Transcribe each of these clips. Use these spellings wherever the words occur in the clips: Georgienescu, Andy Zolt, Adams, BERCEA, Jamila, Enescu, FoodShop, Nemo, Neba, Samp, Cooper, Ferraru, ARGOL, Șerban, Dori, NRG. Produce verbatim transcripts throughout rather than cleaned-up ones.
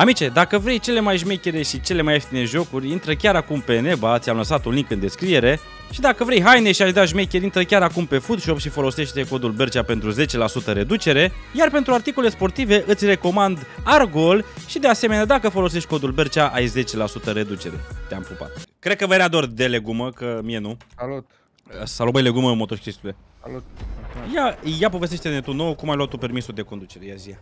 Amice, dacă vrei cele mai șmechere și cele mai ieftine jocuri, intră chiar acum pe Neba, ți-am lăsat un link în descriere. Și dacă vrei haine și aș da șmecheri, intră chiar acum pe FoodShop și folosește codul BERCEA pentru zece la sută reducere. Iar pentru articole sportive îți recomand ARGOL și de asemenea dacă folosești codul BERCEA ai zece la sută reducere. Te-am pupat. Cred că vă era dor de legumă, că mie nu. Salut! Salut băi legumă, motoștistule. Salut! Ia, ia povestește-ne tu nou, cum ai luat tu permisul de conducere, ia zi.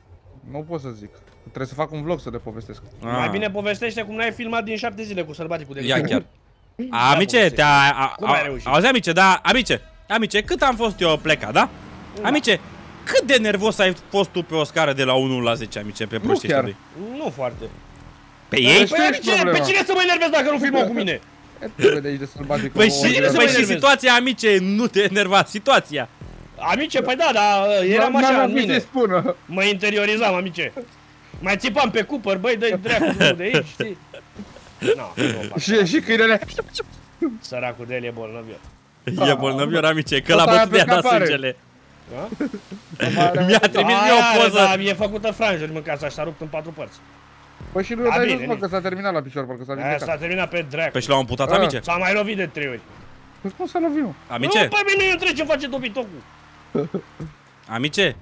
Nu pot să zic. Trebuie să fac un vlog să le povestesc. Ah. Mai bine povestește cum n-ai filmat din șapte zile cu sălbaticul de legumă. Ia chiar. Amice, te-a... Auzi, amice, da, amice, amice, cât am fost eu plecat, da? da? Amice, cât de nervos ai fost tu pe o scară de la unu la zece, amice, pe prostiile lui? Nu foarte. Pe ei? Păi, amice, pe cine să mă enervez dacă nu filmau cu mine? Păi și situația, amice, nu te enerva, situația. Amice, păi da, dar eram așa în mine. Mă interiorizam, amice. Mai țipam pe Cooper, băi, dă-i dreapta de aici, știi? No, și, și câinele. Săracul de el e bolnăvior. E bolnăvior, amice, că la bătut mi-a dat sângele. Mi-a trimis mie o poză. Da, mi-e făcută franjuri, mâncața, și s-a rupt în patru părți. Păi și nu l-a dai jos, mă, că s-a terminat la picior, parcă s-a vindecat. S-a terminat pe dracu. Păi și l-au amputat, amice? S-a mai lovit de trei ori. Păi cum s-a lovit, mă? Amice? Nu, pe mine îmi trece ce face dobitocul. Amice?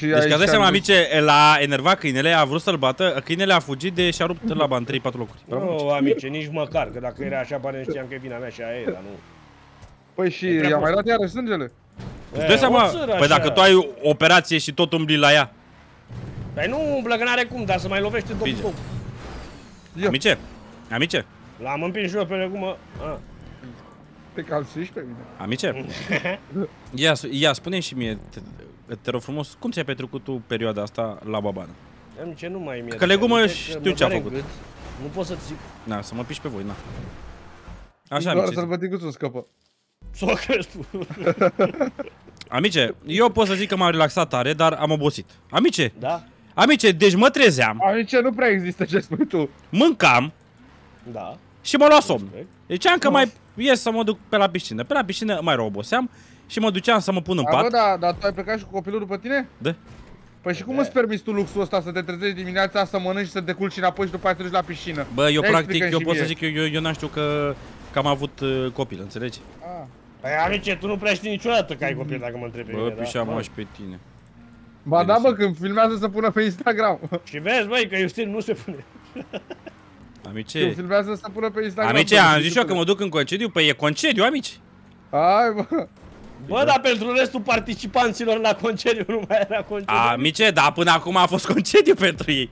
Deci că dai seama, amice, l-a enervat câinele, a vrut să-l bată, câinele a fugit de și-a rupt laba în trei patru locuri. Nu, amice, nici măcar, că dacă era așa, pare știam că e vina mea și aia e, dar nu. Păi și i-a mai dat iarăși sângele. Îți dai seama, păi dacă tu ai operație și tot umbli la ea. Păi nu umblă, că n-are cum, dar să mai lovește tot cu tot. Amice, amice. L-am împins și eu pe legumă. Te calțiști pe mine. Amice? Ia, ia spune-mi și mie, te, te rog frumos, cum ți-ai petrecut tu perioada asta la babană? Amice, nu mai mi-e. Că legumă știu ce-a făcut. Gât, nu pot să-ți zic. Na, să mă piși pe voi, na. Așa, amice. Doar să-l băti cu sus, scăpă. S-o crestu. Amice, eu pot să zic că m-am relaxat tare, dar am obosit. Amice? Da? Amice, deci mă trezeam. Amice, nu prea există ce spui tu. Mâncam. Da. Și mă lua somn. Deci am că mai ies să mă duc pe la piscină. Pe la piscină mai roboseam și mă duceam să mă pun în pat. Da, dar tu ai plecat și cu copilul după tine? Da. Păi și cum îți permiți tu luxul ăsta să te trezești dimineața, să mănânci, să te culci înapoi și după aia treci la piscină? Bă, eu practic, eu pot să zic, eu n-am știu că am avut copil, înțelegi? Păi amice, tu nu prea știi niciodată că ai copil dacă mă întrebi. Bă, pișeam aș pe tine. Ba da, bă, când filmează să pună pe Instagram. Și vezi, băi, că Justin nu se pune. Amice, amice, am zis eu că mă duc în concediu, păi e concediu, amici. Hai, bă. Bă, dar pentru restul participanților la concediu nu mai era concediu. Amice, dar până acum a fost concediu pentru ei.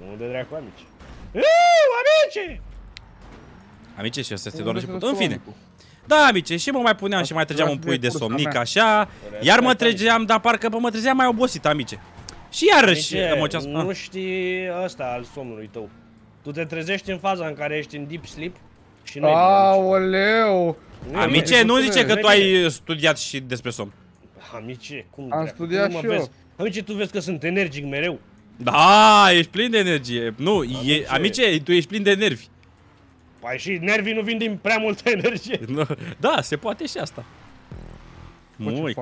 Nu de dracu, amici. Iuuu, amice! Amice, și asta este doar început. În fine. Da, amice, și mă mai puneam și mai trăgeam un pui de somnic, așa. Iar mă trăgeam, dar parcă mă trezeam mai obosit, amice. Și iarăși, amice, nu știi ăsta al somnului tău. Tu te trezești în faza în care ești în deep sleep și nu ai bine, amice. Aoleu! Amice, nu zice că tu ai studiat și despre somn. Amice, cum am studiat și eu. Amice, tu vezi că sunt energic mereu. Da, ești plin de energie. Nu, amice, tu ești plin de nervi. Păi și nervii nu vin din prea multă energie. Da, se poate și asta. Mui.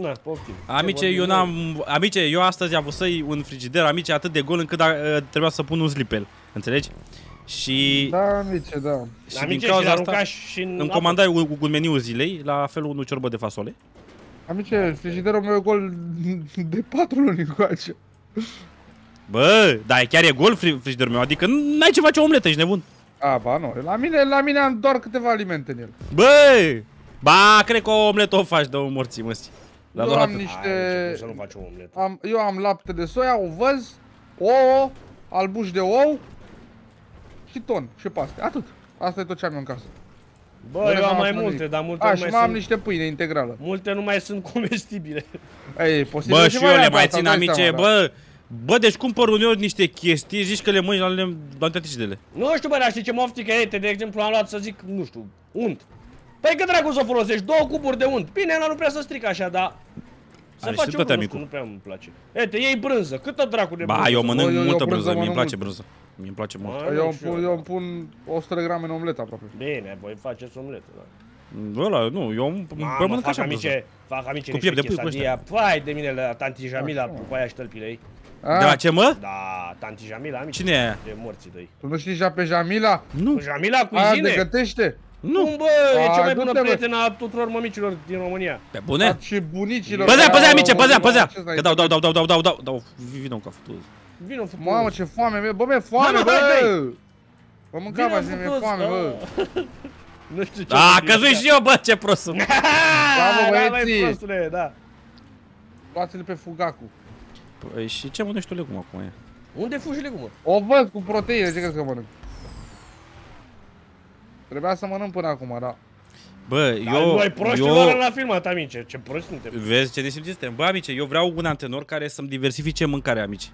Na, poftim. Amice, eu n-am, amice, eu astăzi am văsăi un frigider, amice, atât de gol încât a, a, trebuia să pun un slip pe el, înțelegi? Și da, amice, da. Și amice, din cauza și asta și în îmi comandai un, un meniu zilei, la felul unui ciorbă de fasole. Amice, frigiderul meu e gol de patru luni încoace. Bă, dar chiar e gol frigiderul meu, adică n-ai ce face o omletă, ești nebun. A, ba, nu, la mine, la mine am doar câteva alimente în el. Bă, ba, cred că o omletă o faci de o morții, măsii. Eu am niște... Eu am lapte de soia, ovăz, ouă, albuș de ou și ton și paste. Atât. Asta e tot ce am eu în casă. Bă, eu am mai multe, dar multe nu mai sunt. Și mai am niște pâine integrală. Multe nu mai sunt comestibile. Bă, și eu le mai țin, amice, bă. Bă, deci cumpăr uneori niște chestii, zici că le mânci la antiacidele. Nu știu, bă, dar știi ce moftică e? De exemplu, am luat, să zic, nu știu, unt. Păi cât dracu să o folosești? Două cuburi de unt. Bine, ăla nu prea să stric așa, dar... Să faci un brânză, nu prea îmi place. E, te iei brânză, câtă dracu de brânză? Ba, eu mănânc multă brânză, mie îmi place brânză. Mie îmi place mult. Eu îmi pun o sută de grame în omletă aproape. Bine, voi faceți omletă, da. Ăla, nu, eu îmi mănânc așa brânză. Fac amice niște chesadie, pai de mine la tanti Jamila, cu aia și tălpile ei. A? De la ce, mă? Da, tanti Jamila, amici. Cine e? De morții doi. Tu nu știi ja pe Jamila? Nu. Cu Jamila, cu aia de gătește? Nu. Cum, bă, e cea mai bună prietenă a tuturor mămicilor din România. Pe bune? Și bunicilor. Păzea, păzea, amice, păzea, păzea. Că dau, dau, dau, dau, dau, dau, dau, dau. Vino încă futu. Vino futu. Mamă, ce foame, mie. Bă, mi-e foame, bă. Vă mâncam azi, mi-e foame, bă. Nu știu ce. A, căzui și eu, bă, ce prost sunt. Da, băieții. Da. Luați-le pe fugacu. Păi și ce mănânci tu legumă acum e? Unde fugi legumă? O văd cu proteine, ce crezi că mănânc? Trebuia să mănânc până acum, da. Bă, dar eu... Noi proștilor eu... la filmat, amice, ce proști suntem. Vezi ce nesimțit suntem. Bă, amice, eu vreau un antenor care să-mi diversifice mâncarea, amici.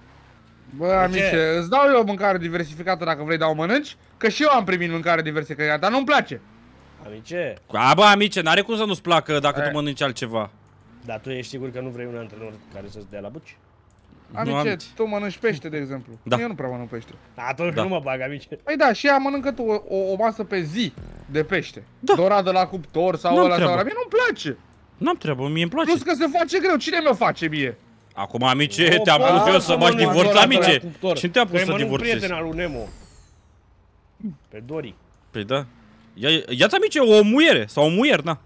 Bă, amice, ce? Îți dau eu mâncare diversificată dacă vrei, dar o mănânci? Că și eu am primit mâncare diversificată, dar nu-mi place. Amice? A, bă, amice, n-are cum să nu-ți placă dacă e. Tu mănânci altceva. Dar tu ești sigur că nu vrei un antenor care să-ți dea la buci? Amice, am... tu mănânci pește, de exemplu. Da. Eu nu prea mănânc pește. Atunci da. Nu mă bag, amice. Păi da, și ea mănâncă tu o, o, o masă pe zi de pește. Da. Dorat de la cuptor sau ăla sau ăla. Mie nu-mi place. N-am treabă, mie îmi place. Plus că se face greu, cine mi-o face mie? Acum, amice, te-am pus eu să faci divorț, amice. Cine te-a pus să divorțezi? Păi mănânc prietena lui Nemo. Pe Dori. Păi da. Ia-ți, amice, o muiere sau un muier, na.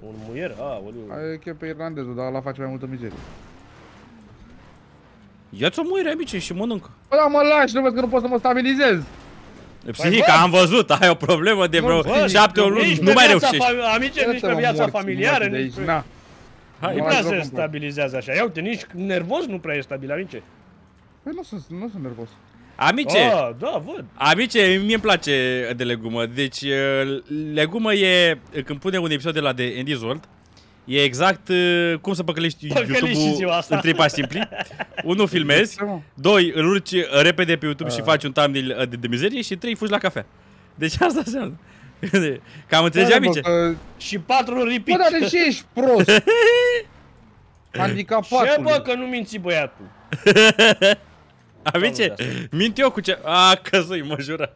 Un muier? A, oliu. E chiar pe irlandezul, dar ăla face mai multă mizerie. Ia-ți o muire, amice, și mănâncă. Bă, da, mă lași, nu vezi că nu pot să mă stabilizez. Psihica, am văzut, ai o problemă de vreo șapte luni, nu mai reușești. Amice, nici pe viața familiară, nici pe... Nu prea se stabilizează așa, ia uite, nici nervos nu prea e stabil, amice. Păi nu sunt, nu sunt nervos. Amice, da, văd. Amice, mie îmi place de legumă, deci legumă e, când pune un episod de la de Andy Zolt, e exact uh, cum să păcălești YouTube-ul în trei pași simpli. Unu, filmezi. Doi, îl urci repede pe YouTube uh. și faci un thumbnail de, de mizerie. Și trei, fugi la cafea. Deci asta înseamnă. Cam înțelegi, amice? Bă, și patru, repeat. Bă, dar de ce ești prost? Handicapatul. Ce, bă, că nu minți băiatul. Amice, mint eu cu ce... A, căzui, mă jură.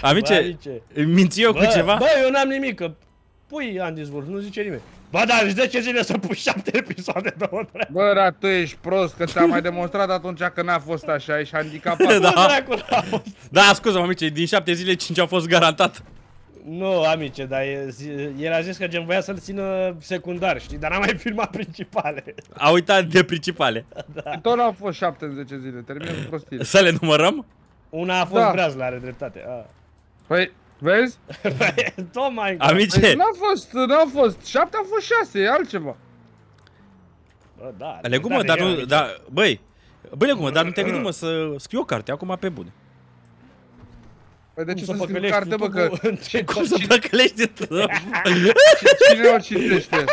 Amice, bă, amice, minți eu bă, cu ceva? Bă, eu n-am nimic, că... Pui Andy Zvolt, nu zice nimeni. Ba da, își dă ce zile să pui șapte episoade de o treabă. Bă, dar tu ești prost, că ți-am mai demonstrat atunci că n-a fost așa, ești handicapat. Da, dracul, n-a fost. Da, scuze-mă, amice, din șapte zile, cinci au fost garantat. Nu, amice, dar e, el a zis că gen voia să-l țină secundar, știi? Dar n-a mai filmat principale. A uitat de principale. Da. Tot n-au fost șaptezeci zile, terminăm cu prostire. Să le numărăm? Una a fost da. Breazlă, are dreptate. A. Păi... Vezi? Tocmai. Amice, n-a fost, n-a fost, șapte a fost șase, e altceva. Bă, da. Legumă, dar nu, dar, băi, băi, legumă, dar nu te gândi, mă, să scriu o carte acum pe bune. Păi de ce să scriu o carte, bă, că... Cum să păcălești tu? Cine o citește?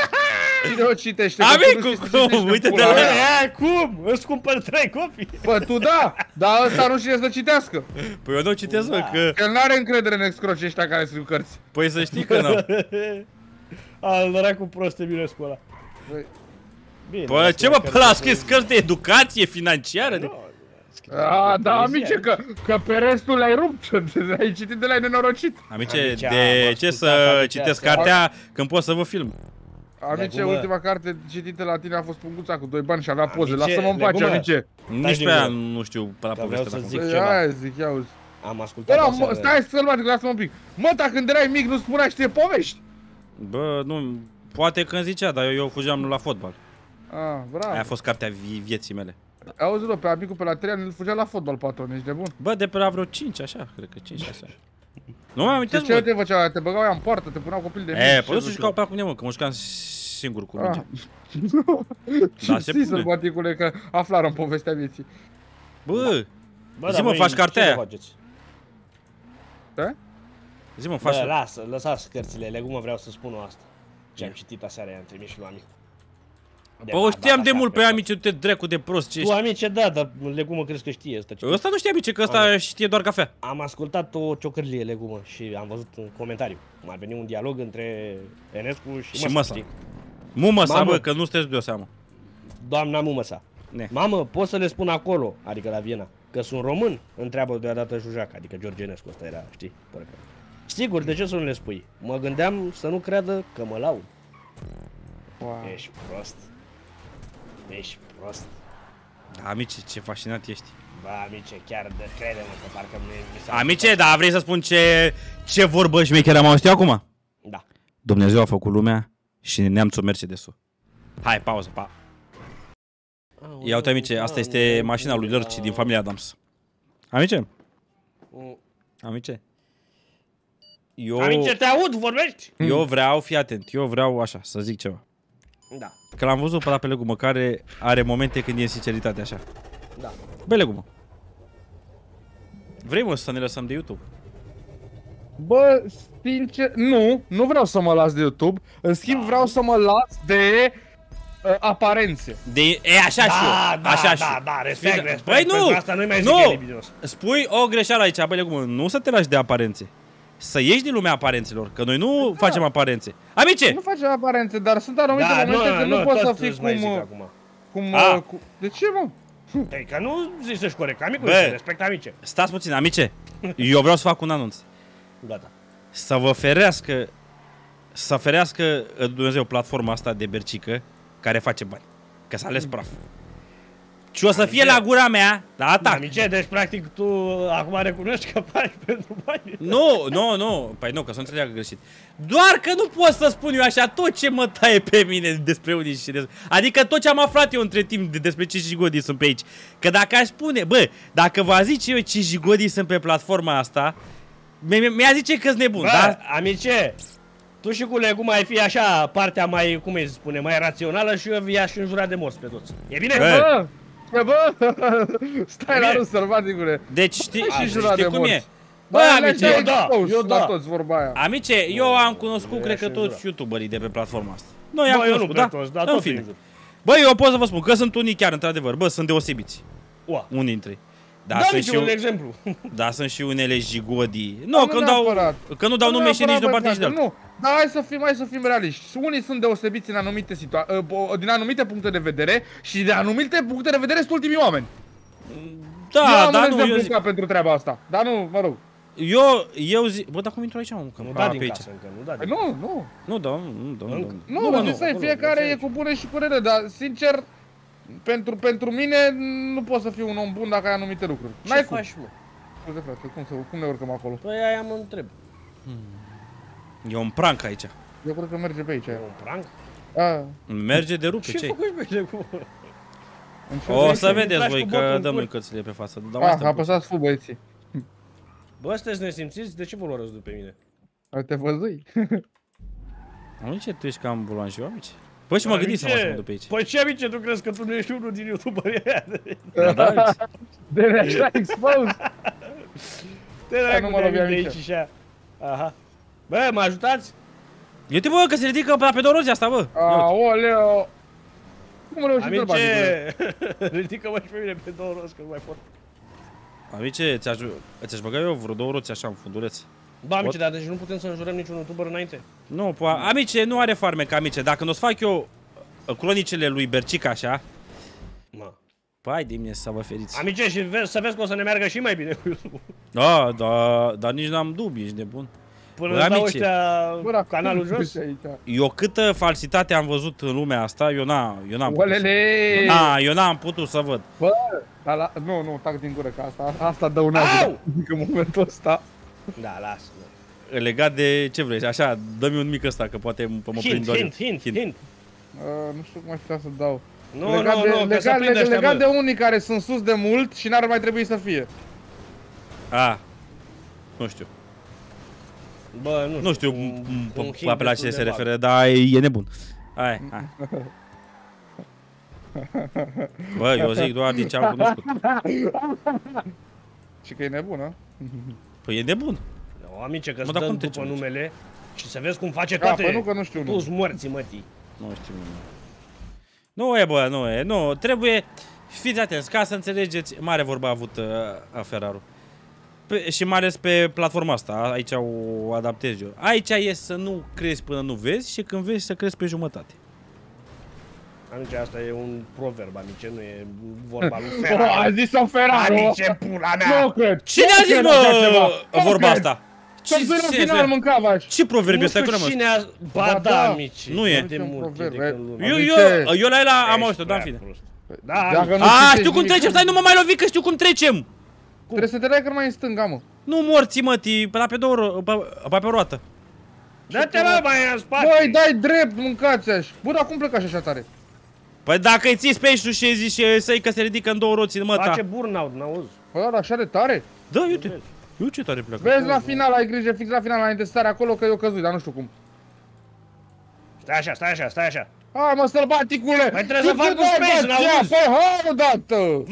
Cine o citește? Amicu, cum? Uite-te la ea. Cum? Îți cumpăr trei copii. Bă, tu da, dar ăsta nu știe să citească. Păi eu nu citesc, bă, că... Că el n-are încredere în excroci ăștia care scriu cărți. Păi să știi că n-am. Al dracu prost e bine scoala. Bă, ce mă, până a scris cărți de educație financiară? A, da, amice, că pe restul l-ai rupt, l-ai citit de la nenorocit. Amice, de ce să citesc cartea când pot să vă film? Amice, legumă. Ultima carte citită la tine a fost Punguța cu doi bani și avea poze. Lasă-mă în pace, amice. Nici pe aia nu știu pe la povestea. Vreau să zic ceva. Aia zic, iauzi. Am ascultat era, mă, stai să-l bate, lasă-mă un pic. Mă, dacă când erai mic nu spuneai și te povești. Bă, nu, poate când zicea, dar eu, eu fugeam la fotbal. Ah, bravo. Aia a fost cartea vieții mele. Auzi, bă, pe amicul pe la trei ani îl fugea la fotbal, patron, ești de bun. Bă, de pe la vreo cinci, așa, cred că cinci șase. Nu mai amintesc, bă. Ce te făceau? Te băgau aia în poartă, te puneau copil de mici. E, păi nu se jucau pe aia cu mine, mă, că mă jucam singur cu mine. Da, se pune. Sălbaticule, că aflară în povestea vieții. Bă, zi-mă, faci cartea aia. Ce? Zi-mă, faci... Bă, lasă, lăsați cărțile, legumă, vreau să spun asta. Ce am citit aseară, i-am trimis și lui amic. Bă, o știam de mult pe amice, du-te dracu de prost ce ești. Tu, amice, da, dar legumă crezi că știe ăsta. Ăsta nu știe, amice, că ăsta știe doar cafea. Am ascultat o ciocârlie, legumă, și am văzut un comentariu. M-a venit un dialog între Enescu și Măsa. Mumăsa, bă, că nu sunteți de o seamă. Doamna Mumăsa. Mamă, pot să le spun acolo, adică la Viena, că sunt român? Întreabă deodată Jujac, adică Georgienescu ăsta era, știi? Sigur, de ce să nu le spui? Mă gândeam să nu creadă că mă laud. Ești prost. Ești prost. Da, amice, ce fascinat ești. Ba, amice, chiar de crede-mă că parcă mi-a... Amice, dar vrei să spun ce, ce vorbă șmecheră am auzit eu acum? Da. Dumnezeu a făcut lumea și neamțul merge de sus. Hai, pauză, pa. Ia uite, amice, asta este mașina lui Lărci din familia Adams. Amice? Amice? Eu... Amice, te aud, vorbești? Eu vreau, fii atent, eu vreau așa, să zic ceva. Da. Că l-am văzut pe la pe legumă, care are momente când e sinceritate așa. Da. Băi, legumă, vrei, mă, să ne lăsăm de YouTube? Bă, sincer, nu, nu vreau să mă las de YouTube. În schimb, da, vreau să mă las de... aparențe. De, e, așa da, și eu, da, așa da, și da, da, respect, Sfii, respect. Băi, nu, asta nu, mai nu. Spui o greșeală aici, băi, legumă, nu să te lași de aparențe. Să ieși din lumea aparențelor, că noi nu da. facem aparențe. Amice! Nu facem aparențe, dar sunt anumite da, momente nu, că nu, nu poți să fii cum... cum, a. cum de ce, mă? Păi, că nu zici să-și corect, amicul, bă, respect, amice. Stați puțin, amice, eu vreau să fac un anunț. Gata. Să vă ferească, să ferească Dumnezeu platforma asta de bercică, care face bani, că s-a ales praf. Și o să amice. fie la gura mea, la atac. Amice, deci practic tu acum recunoști că faci pentru bani. Nu, nu, nu, păi nu, că să nu înțeleagă greșit. Doar că nu pot să spun eu așa tot ce mă taie pe mine despre unii și despre... Adică tot ce am aflat eu între timp de despre ce jigodii sunt pe aici. Că dacă aș spune, bă, dacă vă zice eu ce jigodii sunt pe platforma asta, mi-a zice că-s nebun, bă, da? Amice! Tu și cu legum ai fi așa, partea mai, cum îi spune, mai rațională și eu i-aș înjura de morți pe toți. E bine? Bă! Bă! bă. Stai bine. la râs, sărbaticule! Deci știi, a, știi de cum morți. e? Bă, bă, amice, eu da! Eu da! Toți vorba aia. Amice, eu am cunoscut, cred că toți youtuberii de pe platforma asta. Noi am cunoscut, da? da în fine. Bă, eu pot să vă spun că sunt unii chiar, într-adevăr, bă, sunt deosebiți. Ua. Unii dintre ei. Da, da, sunt și un exemplu. Da, sunt și unele jigodii. Nu, da, că, nu dau, că nu dau nu nume și nici de o parte nici de altă. Nu, dar hai să fim, hai să fim realiști. Unii sunt deosebiți în anumite situații, din anumite puncte de vedere și de anumite puncte de vedere sunt ultimii oameni. Da, da, nu, eu zic... pentru treaba asta. Dar nu, mă rog. Eu, eu zic... Bă, dar cum intru aici, mă? Că nu da din casă încă, nu da din casă. Nu, nu. Nu dau, nu dau, nu dau. Nu, nu, nu, fiecare e cu bune și cu rele, dar sincer... Pentru, pentru mine nu poți să fii un om bun dacă ai anumite lucruri. Ce faci, mă? Scuze, frate, cum, să, cum ne urcăm acolo? Păi aia mă întreb. Hmm. E un prank aici. Eu cred că merge pe aici. E un prank? A. Merge de rupe, ce? Ce făcuși, băi, cu... O să vedeți voi că dăm mâncățile pe față. Ah, apăsați F, băieții. Bă, sunteți nesimțiți? De ce vă luați după mine? A, te văzui. Amice, tu ești cam bulanjiu, amice? Păi și m-am gândit să mă ascund după aici. Păi ce, amice, tu crezi că tu nu ești unul din YouTuberii aia? De ne așa expose. Te dracu de mine aici și așa. Aha. Bă, mă ajutați? Eu te bă, că se ridică pe dorozia asta, bă. Aoleo. Cum reușit pe bani? Amice, ridică-mă și pe mine pe două roți, că nu mai pot. Amice, ți-aș băga eu vreo două roți așa în funduleț. Ba, amice, dar deci nu putem să înjurăm niciun youtuber înainte? Nu, po amice, nu are farmec, amice. Dacă nu-ți fac eu cronicele lui Bercica așa... Ma. Pai de mine să vă feriți. Amice, și ve să vezi că o să ne meargă și mai bine cu YouTube. Da, da, dar nici n-am dubii, ești nebun. Până îți dau ăștia canalul jos? Eu câtă falsitate am văzut în lumea asta, eu n-am putut să... Na, eu n-am putut să văd. Bă, dar la... Nu, nu, tac din gură, că asta, asta dăunează în momentul ăsta. Da, lasă. Legat de ce vrei, așa, dă-mi un mic ăsta, că poate mă prind doar eu. Hint, hint, hint, hint. Uh, nu știu cum aș putea să dau. Nu, nu, nu, că se prinde ăștia, legat de unii care sunt sus de mult și n-ar mai trebui să fie. A, nu știu. Bă, nu, nu știu pe la ce se referă, dar e nebun. Hai, hai. Bă, eu zic doar din ce am cunoscut. Și că e nebună. Păi e nebun. O, amice, că-ți dă după numele și să vezi cum face toate tu-s morții, mătii. Nu știu. Nu e, bă, nu e. Nu, trebuie... Fiți atenți, ca să înțelegeți, mare vorba a avut Ferraru. Și mai ales pe platforma asta, aici o adaptez eu. Aici e să nu crezi până nu vezi și când vezi să crezi pe jumătate. Amice, asta e un proverb, amice, nu e vorba lui Ferraru. A zis-o Ferraru! Amice, pula mea! Cine a zis, bă, vorba asta? Ce proverb este? Nu știu cine a... Ba da, amice. Nu e. Eu la el am auzit-o, da, în fine. Da, dacă nu a, știu cum trecem, stai, nu mă mai lovi că știu cum trecem. Cum? Trebuie să te dai cât mai în stânga, mă. Nu morți, mă, tii, pe la pe două, pe pe roată. Da-te la mai în spate. Băi, dai drept, mâncați așa. Bă, dar cum plecași așa tare? Păi dacă îi ții pești și îi zici să-i că se ridică în două roții, mă, ta. Face burnout, n-auzi. Bă, dar așa de tare? Da, uite. Eu ce tare pleacă. Vezi la final, ai grijă fix la final, la intestare acolo că eu căzui, dar nu știu cum. Stai așa, stai așa, stai așa. A, mă, sălbaticule! Mai trebuie să fac un space, n-auzi? Păi, hai odată!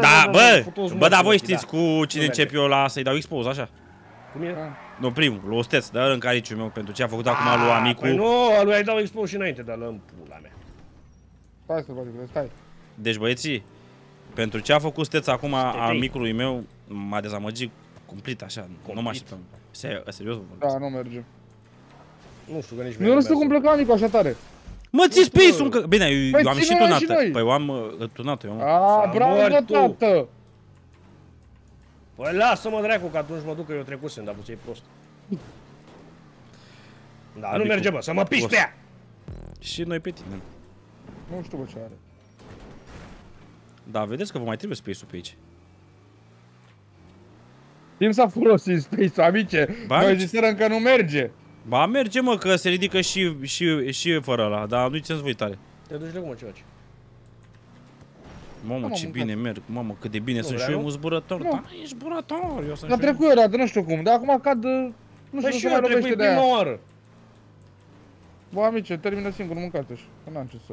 Da, bă, bă, dar voi știți cu cine încep eu la să-i dau expose, așa? Cum e? Nu, primul, lui Osteț, dar în cariciu meu, pentru ce a făcut acum lui Amicu. Păi nu, lui ai dau expose și înainte, dar lăm pula mea. Stai, sălbaticule, stai. Deci, băieții, pentru ce a făcut Osteț acum Amicului meu, m-a dezamăgit cumplit, așa, nu mă așteptam. Serios, mă vorbesc. Da, nu merge. Nu știu că nici mie. Eu nu știu cum pleca Amicu așa tare. Mă, ți-ți pei un că... Bine, eu am și tunată. Păi eu am tunată, eu am... Aaaa, bravo, tată! Păi lasă-mă, dracu, că atunci mă duc că eu trecusem, dar puțin e prost. Da, nu merge, bă, să mă piși pe ea! Și noi pe tine. Nu știu, bă, ce are. Da, vedeți că vă mai trebuie space-ul pe aici. Timp s-a folosit space-ul, amice. Noi ziserăm că nu merge. Ba merge, mă, că se ridică și, și, și fără ăla, dar nu-i ținți voi tare. Te duci de cum, ce faci? Mamă, ce bine merg, mamă, cât de bine sunt și eu, un zburător. Da, ești zburător, eu sunt. Dar trecut eu odată, nu știu cum, dar acum cad, nu știu, nu se mai lovește de aia. Bă, amice, termină singur, mâncați-și, că n-am ce să...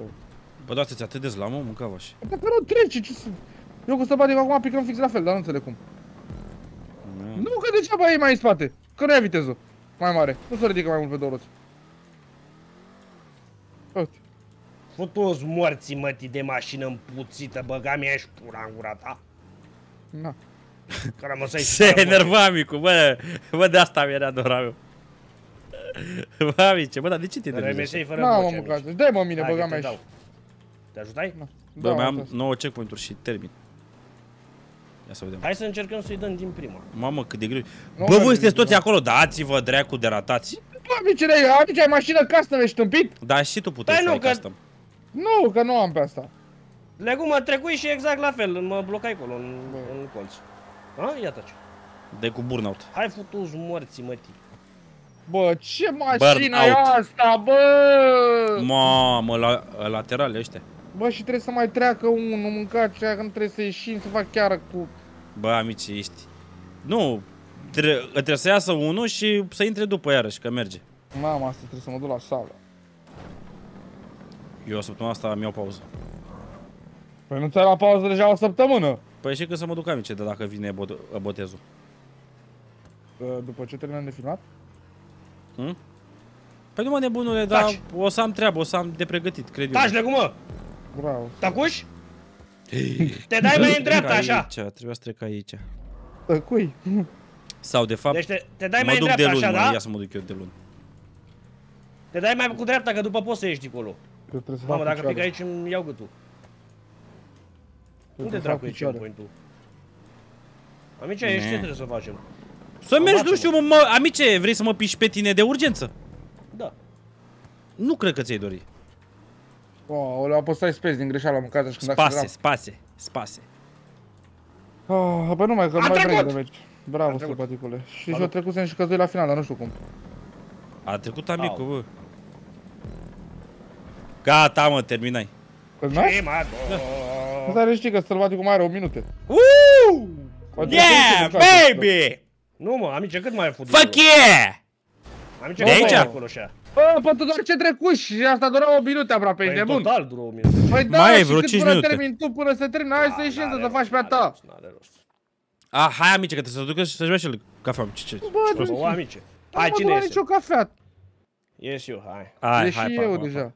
Bă, da, să-ți atât de zlamă, mâncava-și. Dar că nu trece, ce sunt? Eu cu sălbatic acum picăm fix la fel, dar nu înțeleg cum. Nu, că degeaba e mai în spate, că nu ia viteză. Mai mare, nu se ridică mai mult pe două roți. Uite. Fă-toți morții, mătii, de mașină împuțită, băga mi-a și pura în gura ta. Na. Se enerva, micu, bă, bă, de asta mi-era dora meu. Bă, amice, bă, dar de ce te enervezi așa? Na, mă, mâncați, dă-i mă mine, băga mi-a și. Te ajutai? Bă, mai am nouă checkpoint-uri și termin. Hai să încercăm să-i dăm din prima. Mamă, cât de greu. Bă, voi sunteți toți acolo, dați-vă dracu de ratați. Amicele, amice, ai mașină custom, ești tâmpit? Da, și tu puteți să ai custom. Nu, că nu am pe asta. Legum, mă trecui și exact la fel, mă blocai acolo, în colț. A, iată ce. De cu burnout. Hai futu-s morții, mătii. Bă, ce mașină e asta, bă? Mamă, laterale ăștia. Bă, și trebuie să mai treacă unul, mâncați, că nu trebuie să ieșim, să fac chiar cu... Bă, amici, ești... Nu, tre trebuie să iasă unul și să intre după iarăși, că merge. Mama, asta trebuie să mă duc la sală. Eu, săptămâna asta, mi-au pauză. Păi nu ți-ai la pauză deja o săptămână? Păi și că să mă duc, amice, de dacă vine bot botezul. După ce terminăm de filmat? Hmm? Păi nu, mă, nebunule, dar o să am treabă, o să am de pregătit, cred eu. Taci, legumă! Bravo. Tăcuși? Te dai mai în dreapta, așa. Trebuia să trec aici. Tăcui? Sau, de fapt, deci te dai mai în dreapta, așa, da? Ia să mă duc eu de luni. Te dai mai cu dreapta, că după poți să ieși dicolo. Mamă, dacă pic aici, îmi iau gâtul. Unde dracu e checkpoint-ul? Amice, ești ce trebuie să facem? Să mergi, nu știu, mă, amice, vrei să mă piși pe tine de urgență? Da. Nu cred că ți-ai dori. O, le-au apăsat space din greșeală, mâncați și când spase, spase, spase. Oh, bă, numai că nu mai vrei de meci. Bravo, sălbaticule. Și eu trecusem și căzui la final, dar nu știu cum. A trecut Amicu, bă. Gata, mă, terminai. Terminai? Nu stai să știi că sălbaticul mai are opt minute. Uuuu! Yeah, baby! Nu, mă, amice, cât mai ai făcut? Fuck yeah! Amice, de aici? Bă, păi tu doar ce trecuși și asta dura opt minute aproape, ești nebun. Păi total dura opt minute. Păi da, și cât până termin tu, până se termin, hai să ieșim să te faci pe a ta. A, hai amice, că trebuie să te ducă și să-și bea și cafea, amice. Bă, amice, hai, cine este? Nu mă dau nicio cafea. Ești eu, hai. Hai, hai, pa, pa, pa.